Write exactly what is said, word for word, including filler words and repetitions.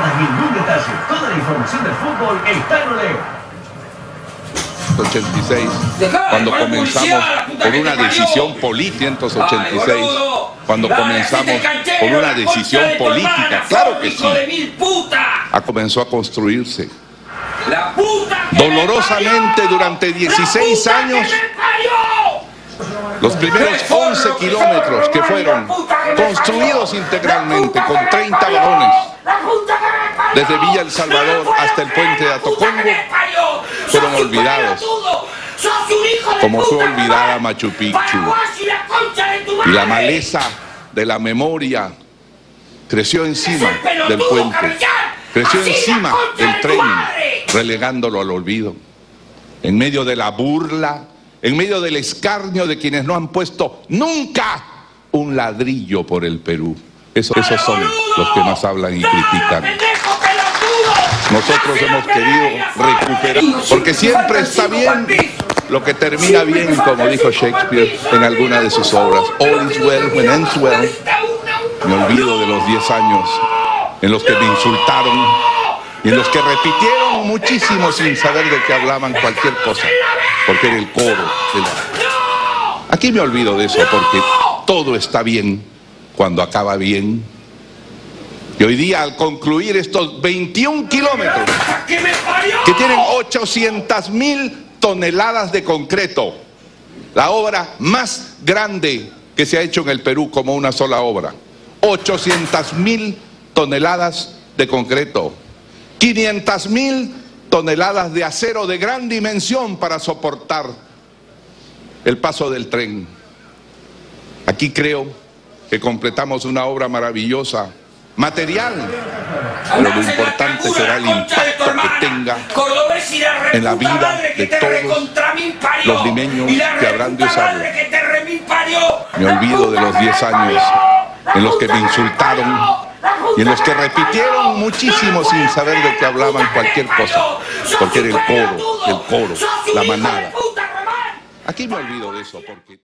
pierdas ningún detalle. Toda la información del fútbol está en Ole ochenta y seis, cuando comenzamos con una decisión política, ciento ochenta y seis, cuando comenzamos con una decisión política, claro que sí, comenzó a construirse. Dolorosamente durante dieciséis años, los primeros once kilómetros que fueron construidos integralmente con treinta vagones, desde Villa El Salvador hasta el puente de Atocongo, fueron olvidados, como fue olvidada Machu Picchu. Y la maleza de la memoria creció encima del puente, creció encima del tren, relegándolo al olvido. En medio de la burla, en medio del escarnio de quienes no han puesto nunca un ladrillo por el Perú. Eso, esos son los que más hablan y critican. Nosotros hemos querido recuperar, porque siempre está bien lo que termina bien, como dijo Shakespeare en alguna de sus obras. All is well when ends well. Me olvido de los diez años en los que me insultaron y en los que repitieron muchísimo sin saber de qué hablaban, cualquier cosa, porque era el coro. La... Aquí me olvido de eso, porque todo está bien cuando acaba bien. Y hoy día, al concluir estos veintiún kilómetros, que tienen ochocientas mil toneladas de concreto, la obra más grande que se ha hecho en el Perú como una sola obra, ochocientas mil toneladas de concreto, quinientas mil toneladas de acero de gran dimensión para soportar el paso del tren. Aquí creo que completamos una obra maravillosa, material, pero lo importante será el impacto que tenga en la vida de todos los limeños que habrán de usarlo. Me olvido de los diez años en los que me insultaron y en los que repitieron muchísimo sin saber de qué hablaban, cualquier cosa, porque era el coro, el coro, la manada. Aquí me olvido de eso porque...